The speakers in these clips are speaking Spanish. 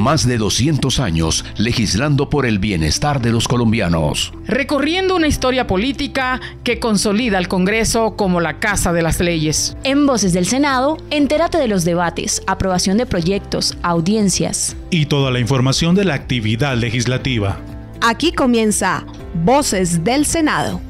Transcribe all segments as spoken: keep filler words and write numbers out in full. más de doscientos años legislando por el bienestar de los colombianos. Recorriendo una historia política que consolida al Congreso como la Casa de las Leyes. En Voces del Senado, entérate de los debates, aprobación de proyectos, audiencias. Y toda la información de la actividad legislativa. Aquí comienza Voces del Senado.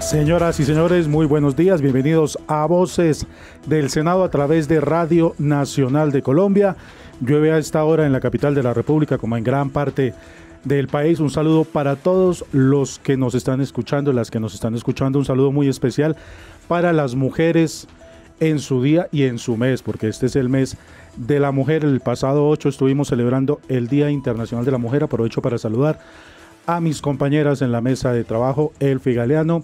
Señoras y señores, muy buenos días. Bienvenidos a Voces del Senado a través de Radio Nacional de Colombia. Llueve a esta hora en la capital de la República, como en gran parte del país. Un saludo para todos los que nos están escuchando, las que nos están escuchando. Un saludo muy especial para las mujeres en su día y en su mes, porque este es el mes de la mujer. El pasado ocho estuvimos celebrando el Día Internacional de la Mujer. Aprovecho para saludar a mis compañeras en la mesa de trabajo, Elfi Galeano,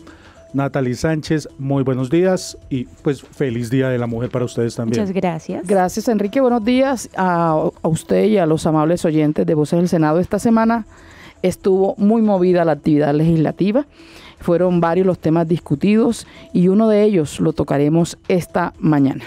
Natalie Sánchez, muy buenos días y pues feliz Día de la Mujer para ustedes también. Muchas gracias. Gracias, Enrique, buenos días a, a usted y a los amables oyentes de Voces del Senado. Esta semana estuvo muy movida la actividad legislativa, fueron varios los temas discutidos y uno de ellos lo tocaremos esta mañana.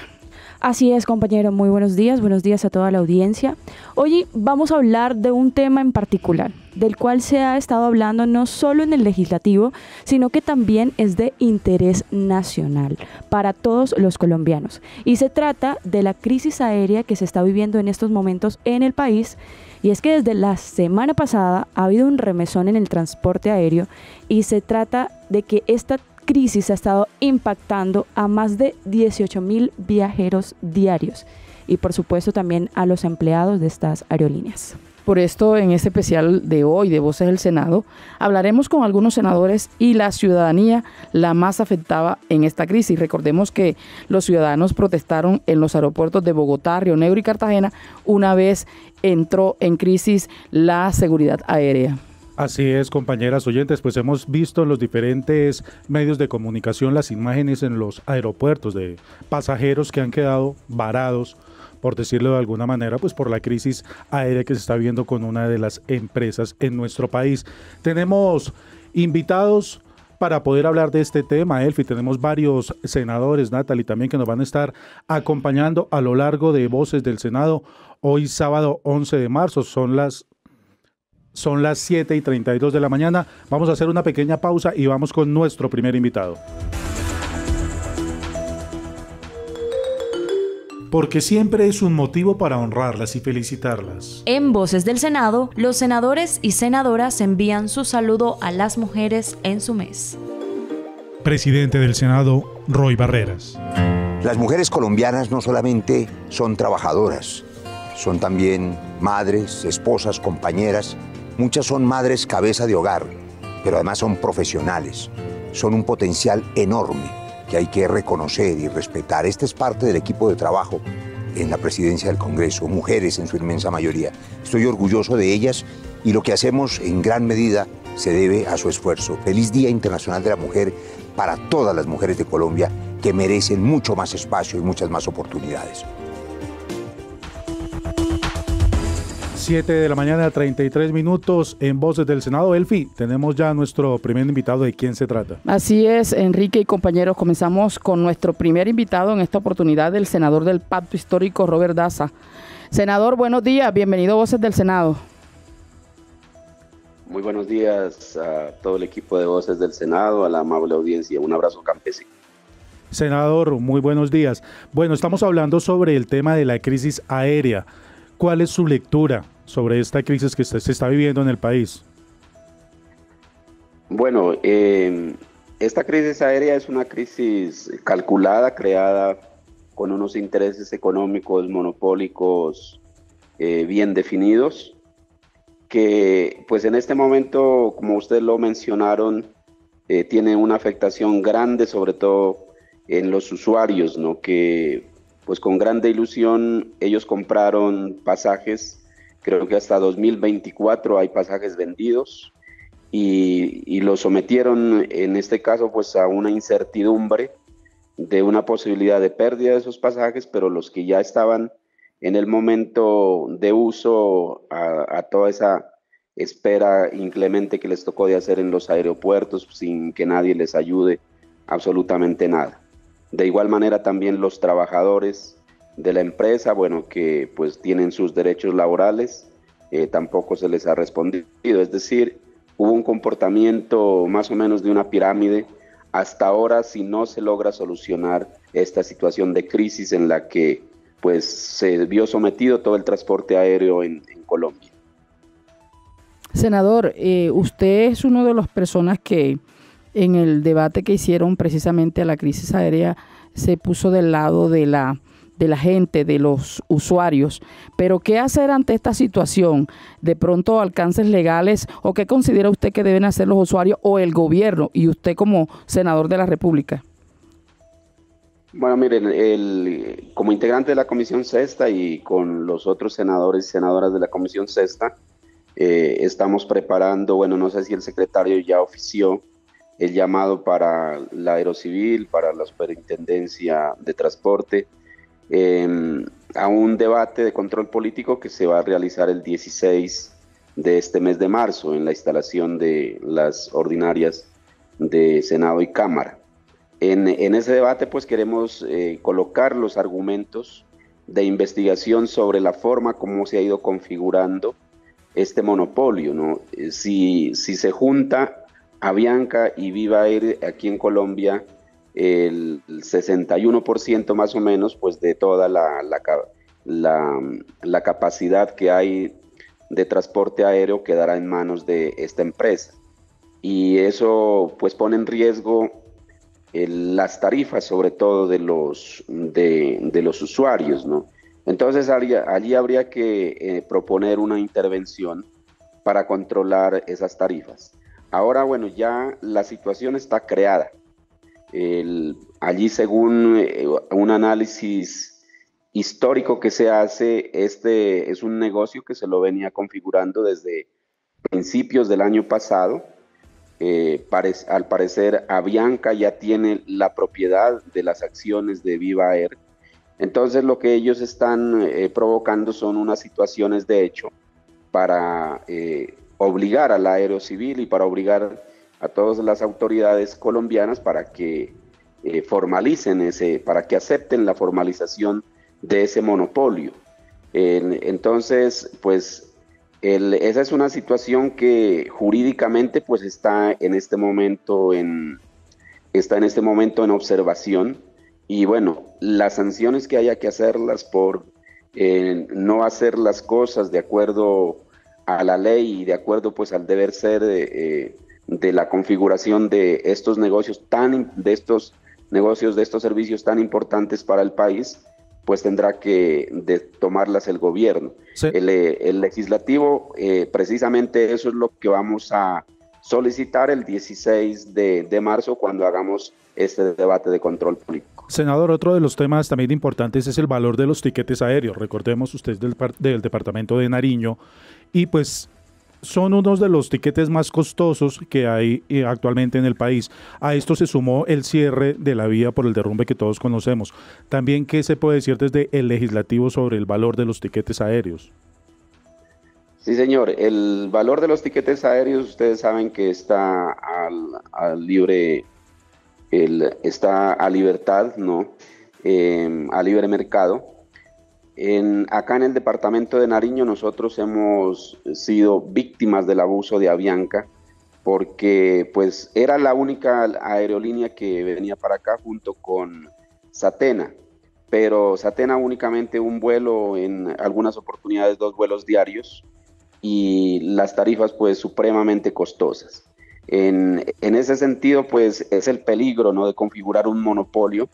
Así es, compañero, muy buenos días, buenos días a toda la audiencia. Hoy vamos a hablar de un tema en particular, del cual se ha estado hablando no solo en el legislativo, sino que también es de interés nacional para todos los colombianos. Y se trata de la crisis aérea que se está viviendo en estos momentos en el país. Y es que desde la semana pasada ha habido un remesón en el transporte aéreo y se trata de que esta crisis ha estado impactando a más de dieciocho mil viajeros diarios y por supuesto también a los empleados de estas aerolíneas. Por esto, en este especial de hoy de Voces del Senado, hablaremos con algunos senadores y la ciudadanía la más afectada en esta crisis. Recordemos que los ciudadanos protestaron en los aeropuertos de Bogotá, Río Negro y Cartagena una vez entró en crisis la seguridad aérea. Así es, compañeras oyentes, pues hemos visto en los diferentes medios de comunicación las imágenes en los aeropuertos de pasajeros que han quedado varados, por decirlo de alguna manera, pues por la crisis aérea que se está viendo con una de las empresas en nuestro país. Tenemos invitados para poder hablar de este tema, Elfi. Tenemos varios senadores, Natalie, también, que nos van a estar acompañando a lo largo de Voces del Senado. Hoy sábado once de marzo, son las... Son las siete y treinta y dos de la mañana. Vamos a hacer una pequeña pausa y vamos con nuestro primer invitado. Porque siempre es un motivo para honrarlas y felicitarlas. En Voces del Senado, los senadores y senadoras envían su saludo a las mujeres en su mes. Presidente del Senado, Roy Barreras. Las mujeres colombianas no solamente son trabajadoras, son también madres, esposas, compañeras. Muchas son madres cabeza de hogar, pero además son profesionales. Son un potencial enorme que hay que reconocer y respetar. Esta es parte del equipo de trabajo en la presidencia del Congreso, mujeres en su inmensa mayoría. Estoy orgulloso de ellas y lo que hacemos en gran medida se debe a su esfuerzo. Feliz Día Internacional de la Mujer para todas las mujeres de Colombia, que merecen mucho más espacio y muchas más oportunidades. siete de la mañana, treinta y tres minutos en Voces del Senado. Elfi, tenemos ya nuestro primer invitado. ¿De quién se trata? Así es, Enrique y compañeros. Comenzamos con nuestro primer invitado en esta oportunidad, el senador del Pacto Histórico, Robert Daza. Senador, buenos días. Bienvenido a Voces del Senado. Muy buenos días a todo el equipo de Voces del Senado, a la amable audiencia. Un abrazo campesino. Senador, muy buenos días. Bueno, estamos hablando sobre el tema de la crisis aérea. ¿Cuál es su lectura sobre esta crisis que se está viviendo en el país? Bueno, eh, esta crisis aérea es una crisis calculada, creada con unos intereses económicos monopólicos eh, bien definidos, que pues en este momento, como ustedes lo mencionaron, eh, tiene una afectación grande, sobre todo en los usuarios, ¿no? Que pues con grande ilusión ellos compraron pasajes, creo que hasta dos mil veinticuatro hay pasajes vendidos y, y los sometieron en este caso pues a una incertidumbre de una posibilidad de pérdida de esos pasajes, pero los que ya estaban en el momento de uso a, a toda esa espera inclemente que les tocó de hacer en los aeropuertos sin que nadie les ayude absolutamente nada. De igual manera también los trabajadores de la empresa, bueno, que pues tienen sus derechos laborales, eh, tampoco se les ha respondido. Es decir, hubo un comportamiento más o menos de una pirámide. Hasta ahora, si no se logra solucionar esta situación de crisis en la que pues se vio sometido todo el transporte aéreo en, en Colombia. Senador, eh, usted es uno de las personas que en el debate que hicieron precisamente a la crisis aérea se puso del lado de la, de la gente, de los usuarios. Pero ¿qué hacer ante esta situación? ¿De pronto alcances legales o qué considera usted que deben hacer los usuarios o el gobierno y usted como senador de la República? Bueno, miren, el, como integrante de la Comisión Sexta y con los otros senadores y senadoras de la Comisión Sexta, eh, estamos preparando, bueno, no sé si el secretario ya ofició el llamado para la Aerocivil, para la Superintendencia de Transporte, eh, a un debate de control político que se va a realizar el dieciséis de este mes de marzo en la instalación de las ordinarias de Senado y Cámara. En, en ese debate pues queremos eh, colocar los argumentos de investigación sobre la forma como se ha ido configurando este monopolio, ¿no? Si, si se junta Avianca y Viva Air aquí en Colombia, el sesenta y uno por ciento más o menos pues de toda la, la, la, la capacidad que hay de transporte aéreo quedará en manos de esta empresa. Y eso pues pone en riesgo las tarifas, sobre todo de los, de, de los usuarios, ¿no? Entonces haría, allí habría que eh, proponer una intervención para controlar esas tarifas. Ahora, bueno, ya la situación está creada. El, allí, según eh, un análisis histórico que se hace, este es un negocio que se lo venía configurando desde principios del año pasado. Eh, pare, al parecer Avianca ya tiene la propiedad de las acciones de Viva Air, entonces lo que ellos están eh, provocando son unas situaciones de hecho para eh, obligar a la Aerocivil y para obligar a todas las autoridades colombianas para que eh, formalicen ese, para que acepten la formalización de ese monopolio. Eh, entonces pues El, esa es una situación que jurídicamente pues está en este momento en, está en este momento en observación, y bueno, las sanciones que haya que hacerlas por eh, no hacer las cosas de acuerdo a la ley y de acuerdo pues al deber ser eh, de la configuración de estos negocios tan de estos negocios de estos servicios tan importantes para el país, pues tendrá que de tomarlas el gobierno. Sí. El, el legislativo, eh, precisamente eso es lo que vamos a solicitar el dieciséis de, de marzo cuando hagamos este debate de control político. Senador, otro de los temas también importantes es el valor de los tiquetes aéreos. Recordemos, usted es del, del departamento de Nariño y pues son unos de los tiquetes más costosos que hay actualmente en el país. A esto se sumó el cierre de la vía por el derrumbe que todos conocemos. También, ¿qué se puede decir desde el legislativo sobre el valor de los tiquetes aéreos? Sí, señor. El valor de los tiquetes aéreos, ustedes saben que está al, al libre, el, está a libertad, ¿no? Eh, a libre mercado. En, acá en el departamento de Nariño nosotros hemos sido víctimas del abuso de Avianca porque pues era la única aerolínea que venía para acá junto con Satena, pero Satena únicamente un vuelo, en algunas oportunidades dos vuelos diarios, y las tarifas pues supremamente costosas. En, en ese sentido pues es el peligro, ¿no?, de configurar un monopolio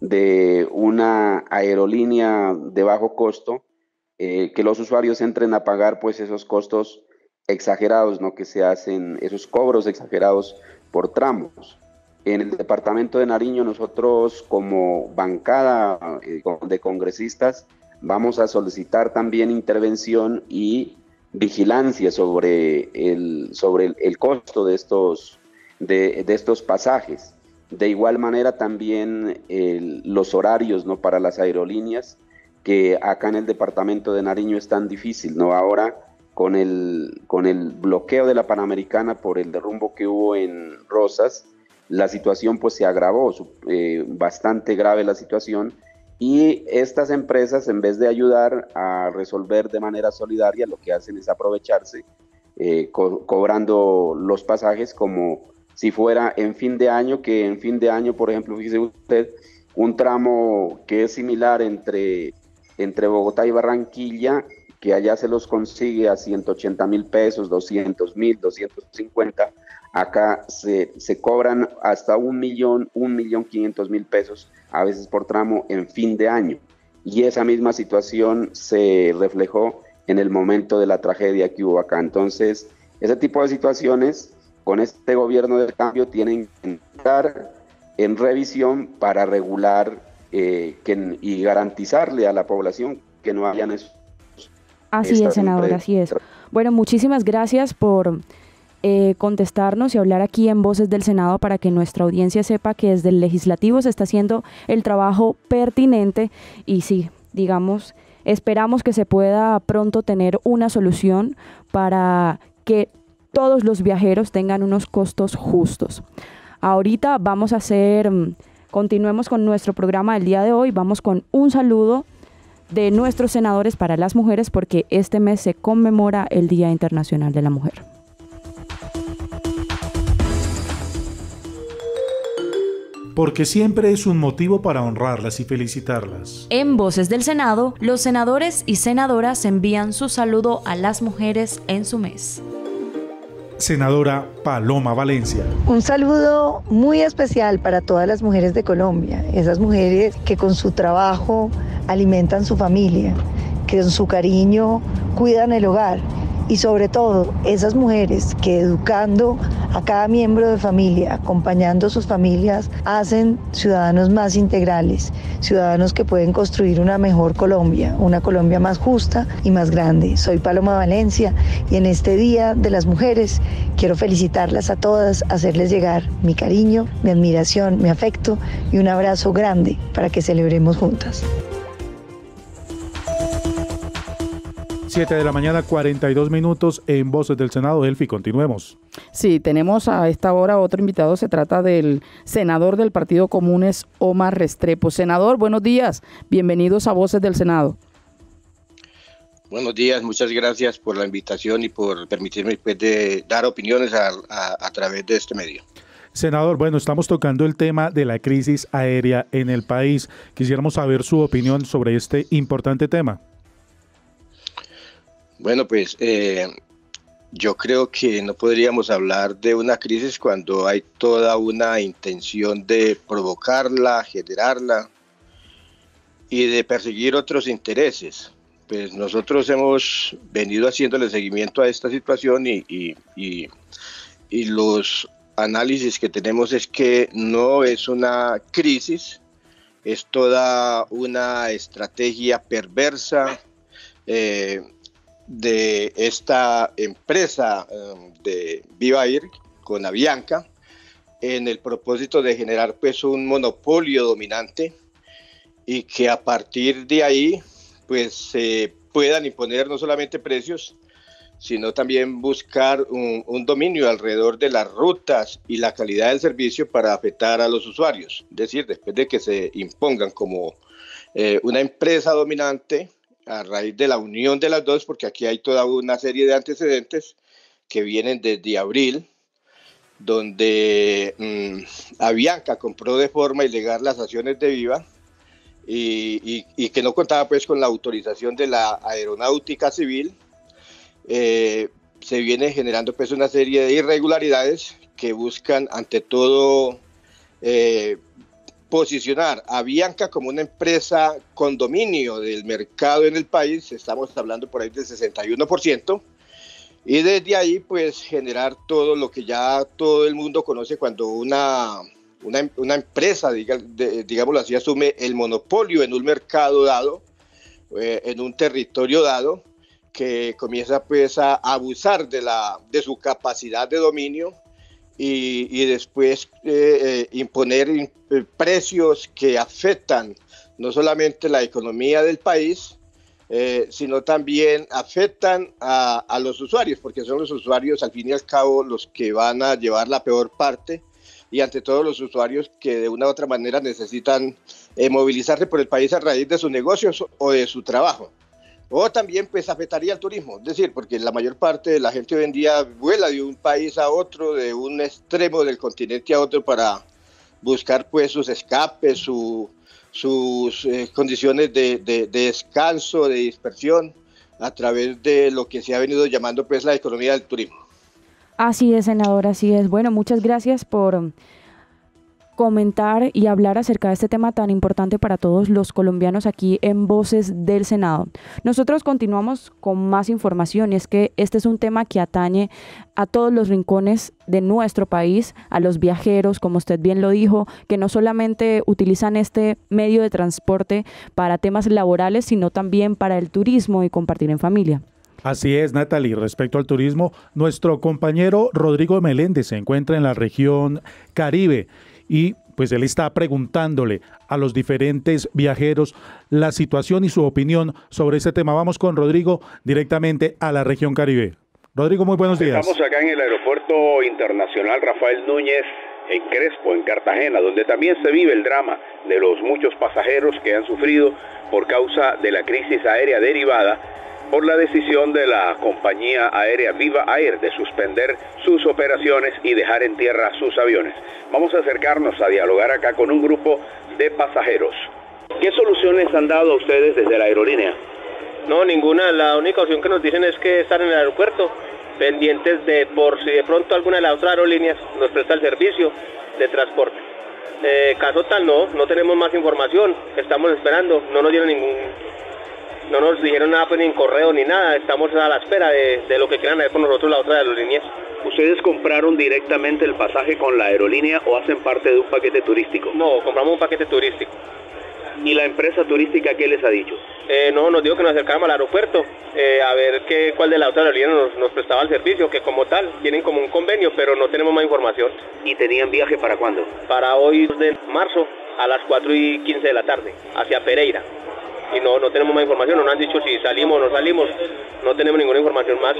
de una aerolínea de bajo costo, eh, que los usuarios entren a pagar pues esos costos exagerados, ¿no?, que se hacen, esos cobros exagerados por tramos. En el departamento de Nariño nosotros como bancada eh, de congresistas vamos a solicitar también intervención y vigilancia sobre el, sobre el, el costo de estos, de, de estos pasajes. De igual manera también eh, los horarios, ¿no?, para las aerolíneas, que acá en el departamento de Nariño es tan difícil, ¿no? Ahora con el, con el bloqueo de la Panamericana por el derrumbo que hubo en Rosas, la situación pues se agravó, eh, bastante grave la situación, y estas empresas, en vez de ayudar a resolver de manera solidaria, lo que hacen es aprovecharse, eh, co- cobrando los pasajes como si fuera en fin de año, que en fin de año, por ejemplo, fíjese usted, un tramo que es similar entre, entre Bogotá y Barranquilla, que allá se los consigue a ciento ochenta mil pesos, doscientos mil, doscientos cincuenta, acá se, se cobran hasta un millón, un millón quinientos mil pesos, a veces por tramo, en fin de año. Y esa misma situación se reflejó en el momento de la tragedia que hubo acá. Entonces, ese tipo de situaciones, con este gobierno del cambio, tienen que entrar en revisión para regular eh, que, y garantizarle a la población que no hayan esos. Así es, senador, así es. Bueno, muchísimas gracias por eh, contestarnos y hablar aquí en Voces del Senado para que nuestra audiencia sepa que desde el legislativo se está haciendo el trabajo pertinente y sí, digamos, esperamos que se pueda pronto tener una solución para que todos los viajeros tengan unos costos justos. Ahorita vamos a hacer, continuemos con nuestro programa del día de hoy, vamos con un saludo de nuestros senadores para las mujeres, porque este mes se conmemora el Día Internacional de la Mujer. Porque siempre es un motivo para honrarlas y felicitarlas. En Voces del Senado, los senadores y senadoras envían su saludo a las mujeres en su mes. Senadora Paloma Valencia. Un saludo muy especial para todas las mujeres de Colombia, esas mujeres que con su trabajo alimentan su familia, que con su cariño cuidan el hogar y sobre todo esas mujeres que educando a cada miembro de familia, acompañando a sus familias, hacen ciudadanos más integrales, ciudadanos que pueden construir una mejor Colombia, una Colombia más justa y más grande. Soy Paloma Valencia y en este Día de las Mujeres quiero felicitarlas a todas, hacerles llegar mi cariño, mi admiración, mi afecto y un abrazo grande para que celebremos juntas. siete de la mañana, cuarenta y dos minutos en Voces del Senado. Elfi, continuemos. Sí, tenemos a esta hora otro invitado. Se trata del senador del Partido Comunes, Omar Restrepo. Senador, buenos días. Bienvenidos a Voces del Senado. Buenos días. Muchas gracias por la invitación y por permitirme pues, de dar opiniones a, a, a través de este medio. Senador, bueno, estamos tocando el tema de la crisis aérea en el país. Quisiéramos saber su opinión sobre este importante tema. Bueno, pues eh, yo creo que no podríamos hablar de una crisis cuando hay toda una intención de provocarla, generarla y de perseguir otros intereses. Pues nosotros hemos venido haciéndole seguimiento a esta situación y, y, y, y los análisis que tenemos es que no es una crisis, es toda una estrategia perversa, eh, de esta empresa de Viva Air con Avianca en el propósito de generar pues un monopolio dominante y que a partir de ahí pues se eh, puedan imponer no solamente precios sino también buscar un, un dominio alrededor de las rutas y la calidad del servicio para afectar a los usuarios, es decir, después de que se impongan como eh, una empresa dominante a raíz de la unión de las dos, porque aquí hay toda una serie de antecedentes que vienen desde abril, donde mmm, Avianca compró de forma ilegal las acciones de Viva y, y, y que no contaba pues con la autorización de la aeronáutica civil. Eh, se viene generando pues una serie de irregularidades que buscan ante todo eh, posicionar a Avianca como una empresa con dominio del mercado en el país, estamos hablando por ahí del sesenta y uno por ciento, y desde ahí pues generar todo lo que ya todo el mundo conoce cuando una, una, una empresa, diga, de, digámoslo así, asume el monopolio en un mercado dado, eh, en un territorio dado, que comienza pues a abusar de, la, de su capacidad de dominio, Y, y después eh, eh, imponer in, eh, precios que afectan no solamente la economía del país, eh, sino también afectan a, a los usuarios, porque son los usuarios al fin y al cabo los que van a llevar la peor parte, y ante todo los usuarios que de una u otra manera necesitan eh, movilizarse por el país a raíz de sus negocios o de su trabajo. O también pues afectaría al turismo, es decir, porque la mayor parte de la gente hoy en día vuela de un país a otro, de un extremo del continente a otro para buscar pues sus escapes, su, sus eh, condiciones de, de, de descanso, de dispersión, a través de lo que se ha venido llamando pues la economía del turismo. Así es, senador, así es. Bueno, muchas gracias por comentar y hablar acerca de este tema tan importante para todos los colombianos aquí en Voces del Senado. Nosotros continuamos con más información, y es que este es un tema que atañe a todos los rincones de nuestro país, a los viajeros, como usted bien lo dijo, que no solamente utilizan este medio de transporte para temas laborales, sino también para el turismo y compartir en familia. Así es, Natalie. Respecto al turismo, nuestro compañero Rodrigo Meléndez se encuentra en la región Caribe y pues él está preguntándole a los diferentes viajeros la situación y su opinión sobre este tema. Vamos con Rodrigo directamente a la región Caribe. Rodrigo, muy buenos días. Estamos acá en el Aeropuerto Internacional Rafael Núñez, en Crespo, en Cartagena, donde también se vive el drama de los muchos pasajeros que han sufrido por causa de la crisis aérea derivada por la decisión de la compañía aérea Viva Air de suspender sus operaciones y dejar en tierra sus aviones. Vamos a acercarnos a dialogar acá con un grupo de pasajeros. ¿Qué soluciones han dado a ustedes desde la aerolínea? No, ninguna. La única opción que nos dicen es que están en el aeropuerto, pendientes de por si de pronto alguna de las otras aerolíneas nos presta el servicio de transporte. Eh, caso tal, no, no tenemos más información, estamos esperando, no nos dieron ningún... No nos dijeron nada, pues, ni en correo ni nada. Estamos a la espera de, de lo que quieran hacer con nosotros la otra aerolínea. ¿Ustedes compraron directamente el pasaje con la aerolínea o hacen parte de un paquete turístico? No, compramos un paquete turístico. ¿Y la empresa turística qué les ha dicho? Eh, no, nos dijo que nos acercáramos al aeropuerto eh, a ver qué, cuál de la otra aerolínea nos, nos prestaba el servicio, que como tal tienen como un convenio, pero no tenemos más información. ¿Y tenían viaje para cuándo? Para hoy, dos de marzo, a las cuatro y quince de la tarde, hacia Pereira. Y no, no tenemos más información, no nos han dicho si salimos o no salimos, no tenemos ninguna información más.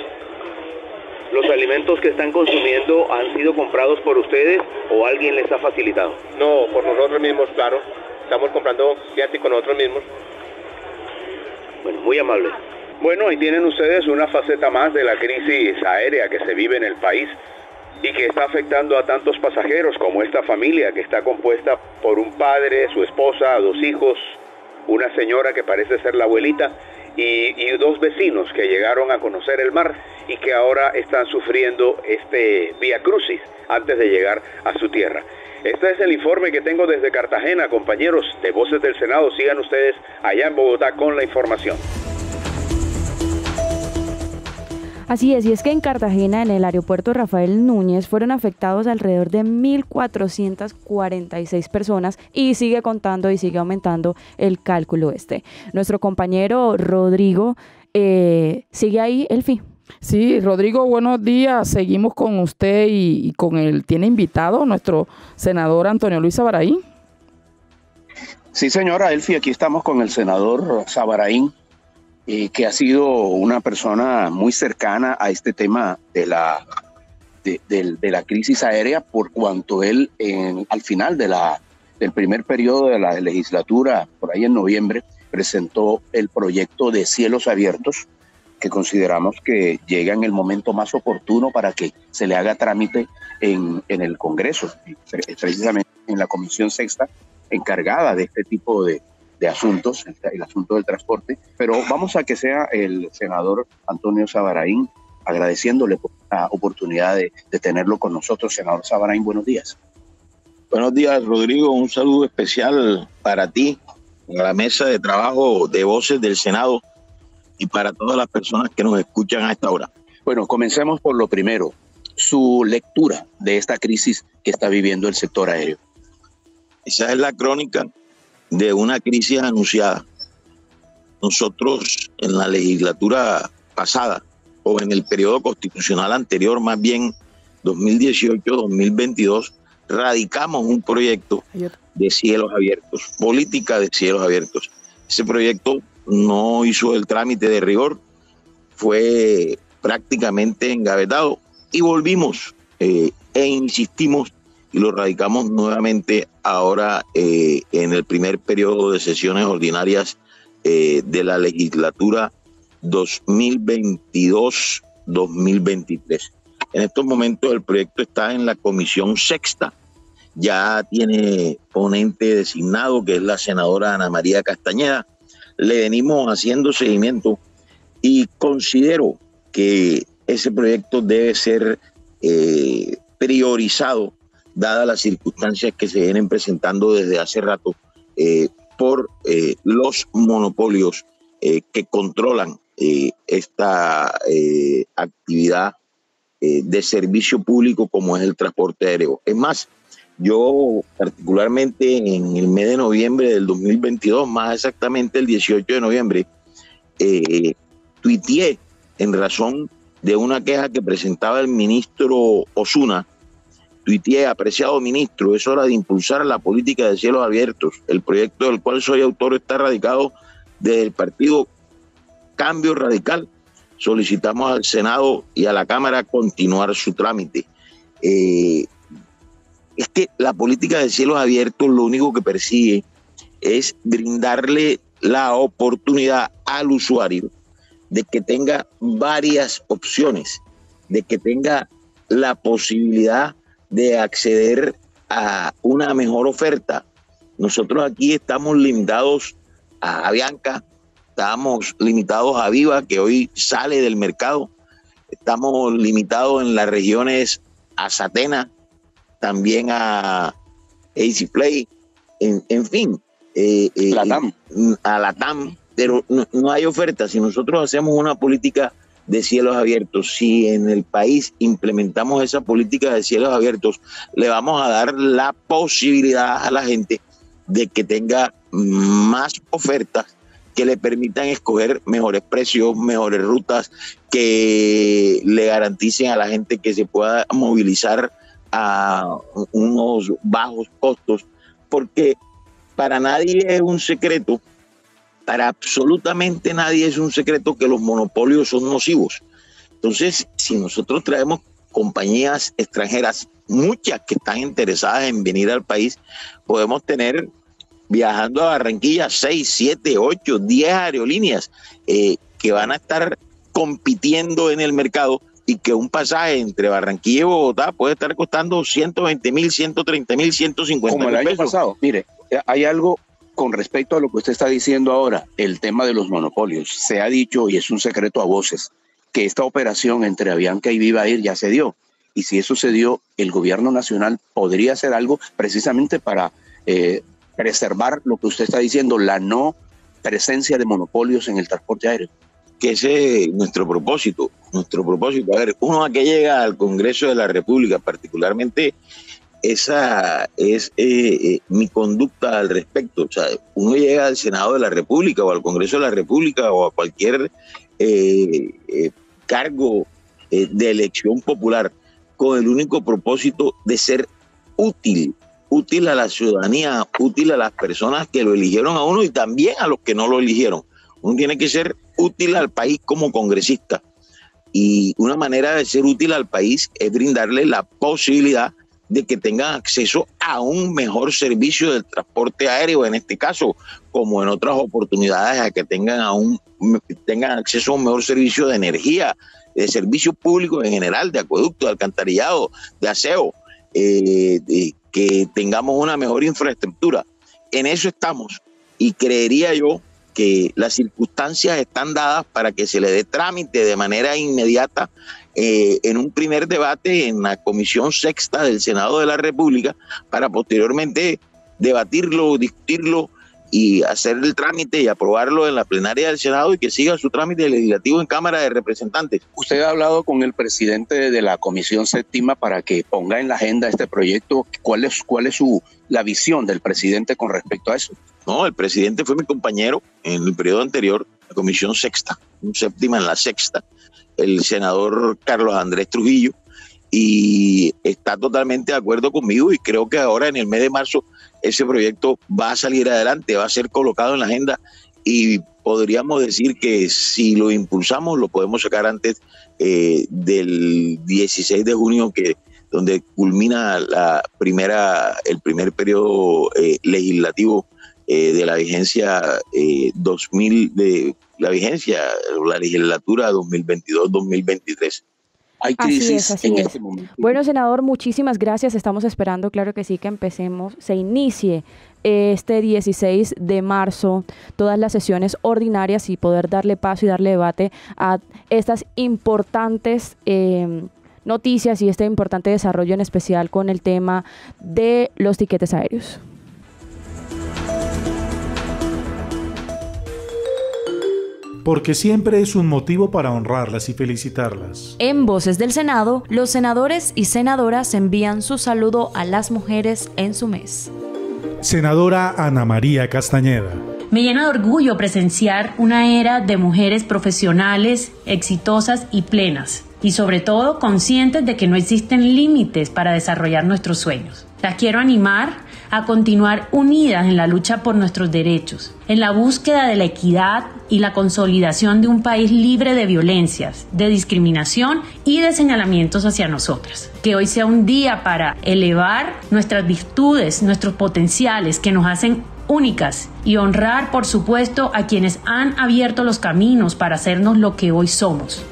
¿Los alimentos que están consumiendo han sido comprados por ustedes o alguien les ha facilitado? No, por nosotros mismos, claro, estamos comprando viáticos nosotros mismos. Bueno, muy amable. Bueno, ahí tienen ustedes una faceta más de la crisis aérea que se vive en el país y que está afectando a tantos pasajeros como esta familia que está compuesta por un padre, su esposa, dos hijos, una señora que parece ser la abuelita y, y dos vecinos que llegaron a conocer el mar y que ahora están sufriendo este viacrucis antes de llegar a su tierra. Este es el informe que tengo desde Cartagena, compañeros de Voces del Senado. Sigan ustedes allá en Bogotá con la información. Así es, y es que en Cartagena, en el aeropuerto Rafael Núñez, fueron afectados alrededor de mil cuatrocientas cuarenta y seis personas y sigue contando y sigue aumentando el cálculo este. Nuestro compañero Rodrigo eh, sigue ahí, Elfi. Sí, Rodrigo, buenos días. Seguimos con usted y, y con él. ¿Tiene invitado nuestro senador Antonio Luis Zabaraín? Sí, señora Elfi, aquí estamos con el senador Zabaraín, Eh, que ha sido una persona muy cercana a este tema de la, de, de, de la crisis aérea, por cuanto él en, al final de la, del primer periodo de la legislatura, por ahí en noviembre, presentó el proyecto de Cielos Abiertos, que consideramos que llega en el momento más oportuno para que se le haga trámite en, en el Congreso, precisamente en la Comisión Sexta encargada de este tipo de de asuntos, el asunto del transporte, pero vamos a que sea el senador Antonio Zabaraín, agradeciéndole por la oportunidad de, de tenerlo con nosotros. Senador Zabaraín, buenos días. Buenos días, Rodrigo, un saludo especial para ti, a la mesa de trabajo de Voces del Senado y para todas las personas que nos escuchan a esta hora. Bueno, comencemos por lo primero, su lectura de esta crisis que está viviendo el sector aéreo. Esa es la crónica de una crisis anunciada. Nosotros en la legislatura pasada, o en el periodo constitucional anterior, más bien dos mil dieciocho a dos mil veintidós, radicamos un proyecto de Cielos Abiertos, política de Cielos Abiertos. Ese proyecto no hizo el trámite de rigor, fue prácticamente engavetado y volvimos eh, e insistimos y lo radicamos nuevamente ahora eh, en el primer periodo de sesiones ordinarias eh, de la legislatura dos mil veintidós dos mil veintitrés. En estos momentos el proyecto está en la comisión sexta, ya tiene ponente designado, que es la senadora Ana María Castañeda. Le venimos haciendo seguimiento y considero que ese proyecto debe ser eh, priorizado, dadas las circunstancias que se vienen presentando desde hace rato eh, por eh, los monopolios eh, que controlan eh, esta eh, actividad eh, de servicio público como es el transporte aéreo. Es más, yo particularmente en el mes de noviembre del dos mil veintidós, más exactamente el dieciocho de noviembre, eh, tuiteé en razón de una queja que presentaba el ministro Osuna. Tuiteé: apreciado ministro, es hora de impulsar la política de cielos abiertos. El proyecto del cual soy autor está radicado desde el partido Cambio Radical. Solicitamos al Senado y a la Cámara continuar su trámite. Eh, es que la política de cielos abiertos lo único que persigue es brindarle la oportunidad al usuario de que tenga varias opciones, de que tenga la posibilidad de acceder a una mejor oferta. Nosotros aquí estamos limitados a Avianca, estamos limitados a Viva, que hoy sale del mercado, estamos limitados en las regiones a Satena, también a A C Play, en, en fin, eh, eh, la TAM. a la TAM, pero no, no hay oferta. Si nosotros hacemos una política de cielos abiertos, si en el país implementamos esa política de cielos abiertos, le vamos a dar la posibilidad a la gente de que tenga más ofertas que le permitan escoger mejores precios, mejores rutas, que le garanticen a la gente que se pueda movilizar a unos bajos costos, porque para nadie es un secreto, para absolutamente nadie es un secreto que los monopolios son nocivos. Entonces, si nosotros traemos compañías extranjeras, muchas que están interesadas en venir al país, podemos tener viajando a Barranquilla seis, siete, ocho, diez aerolíneas eh, que van a estar compitiendo en el mercado, y que un pasaje entre Barranquilla y Bogotá puede estar costando ciento veinte mil, ciento treinta mil, ciento cincuenta mil pesos. Como el año pasado. Mire, hay algo con respecto a lo que usted está diciendo ahora, el tema de los monopolios. Se ha dicho, y es un secreto a voces, que esta operación entre Avianca y Viva Air ya se dio. Y si eso se dio, el gobierno nacional podría hacer algo precisamente para eh, preservar lo que usted está diciendo, la no presencia de monopolios en el transporte aéreo. Que ese es nuestro propósito, nuestro propósito. A ver, uno a que llega al Congreso de la República, particularmente esa es eh, eh, mi conducta al respecto. O sea, uno llega al Senado de la República o al Congreso de la República o a cualquier eh, eh, cargo eh, de elección popular con el único propósito de ser útil, útil a la ciudadanía, útil a las personas que lo eligieron a uno y también a los que no lo eligieron. Uno tiene que ser útil al país como congresista, y una manera de ser útil al país es brindarle la posibilidad de que tengan acceso a un mejor servicio del transporte aéreo, en este caso, como en otras oportunidades, a que tengan, a un, tengan acceso a un mejor servicio de energía, de servicio público en general, de acueducto, de alcantarillado, de aseo, eh, de, que tengamos una mejor infraestructura. En eso estamos, y creería yo que las circunstancias están dadas para que se le dé trámite de manera inmediata eh, en un primer debate en la Comisión Sexta del Senado de la República, para posteriormente debatirlo, discutirlo y hacer el trámite y aprobarlo en la plenaria del Senado, y que siga su trámite legislativo en Cámara de Representantes. Usted ha hablado con el presidente de la Comisión Séptima para que ponga en la agenda este proyecto. ¿Cuál es, cuál es su, la visión del presidente con respecto a eso? No, el presidente fue mi compañero en el periodo anterior, la Comisión Sexta, un séptima en la sexta, el senador Carlos Andrés Trujillo, y está totalmente de acuerdo conmigo, y creo que ahora en el mes de marzo ese proyecto va a salir adelante, va a ser colocado en la agenda, y podríamos decir que si lo impulsamos lo podemos sacar antes eh, del dieciséis de junio, que donde culmina la primera, el primer periodo eh, legislativo eh, de la vigencia eh, dos mil, de la vigencia, la legislatura dos mil veintidós dos mil veintitrés. Hay crisis así es, así en es. este momento. Bueno, senador, muchísimas gracias. Estamos esperando, claro que sí, que empecemos, se inicie este dieciséis de marzo todas las sesiones ordinarias y poder darle paso y darle debate a estas importantes eh, noticias y este importante desarrollo, en especial con el tema de los tiquetes aéreos. Porque siempre es un motivo para honrarlas y felicitarlas. En Voces del Senado, los senadores y senadoras envían su saludo a las mujeres en su mes. Senadora Ana María Castañeda. Me llena de orgullo presenciar una era de mujeres profesionales, exitosas y plenas, y sobre todo conscientes de que no existen límites para desarrollar nuestros sueños. Las quiero animar a continuar unidas en la lucha por nuestros derechos, en la búsqueda de la equidad y la consolidación de un país libre de violencias, de discriminación y de señalamientos hacia nosotras. Que hoy sea un día para elevar nuestras virtudes, nuestros potenciales que nos hacen únicas y honrar, por supuesto, a quienes han abierto los caminos para hacernos lo que hoy somos.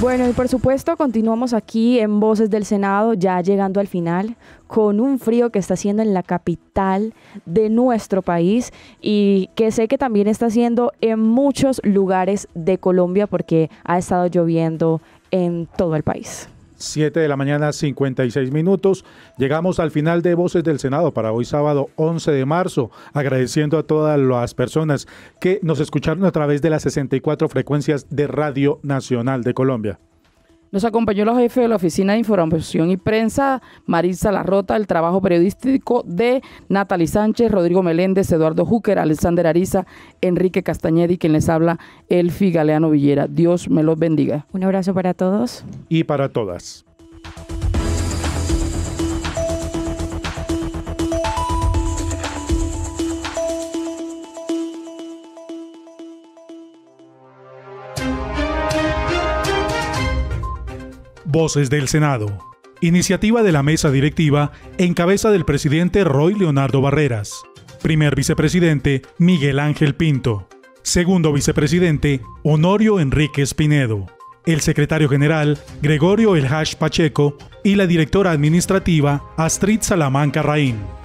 Bueno, y por supuesto continuamos aquí en Voces del Senado, ya llegando al final, con un frío que está haciendo en la capital de nuestro país y que sé que también está haciendo en muchos lugares de Colombia, porque ha estado lloviendo en todo el país. siete de la mañana, cincuenta y seis minutos. Llegamos al final de Voces del Senado para hoy sábado once de marzo, agradeciendo a todas las personas que nos escucharon a través de las sesenta y cuatro frecuencias de Radio Nacional de Colombia. Nos acompañó la jefe de la Oficina de Información y Prensa, Marisa Larrota, el trabajo periodístico de Natalie Sánchez, Rodrigo Meléndez, Eduardo Júquer, Alexander Ariza, Enrique Castañeda y quien les habla, Elfi Galeano Villera. Dios me los bendiga. Un abrazo para todos. Y para todas. Voces del Senado. Iniciativa de la mesa directiva en cabeza del presidente Roy Leonardo Barreras. Primer vicepresidente, Miguel Ángel Pinto. Segundo vicepresidente, Honorio Enríquez Pinedo. El secretario general, Gregorio Elhash Pacheco. Y la directora administrativa, Astrid Salamanca Raín.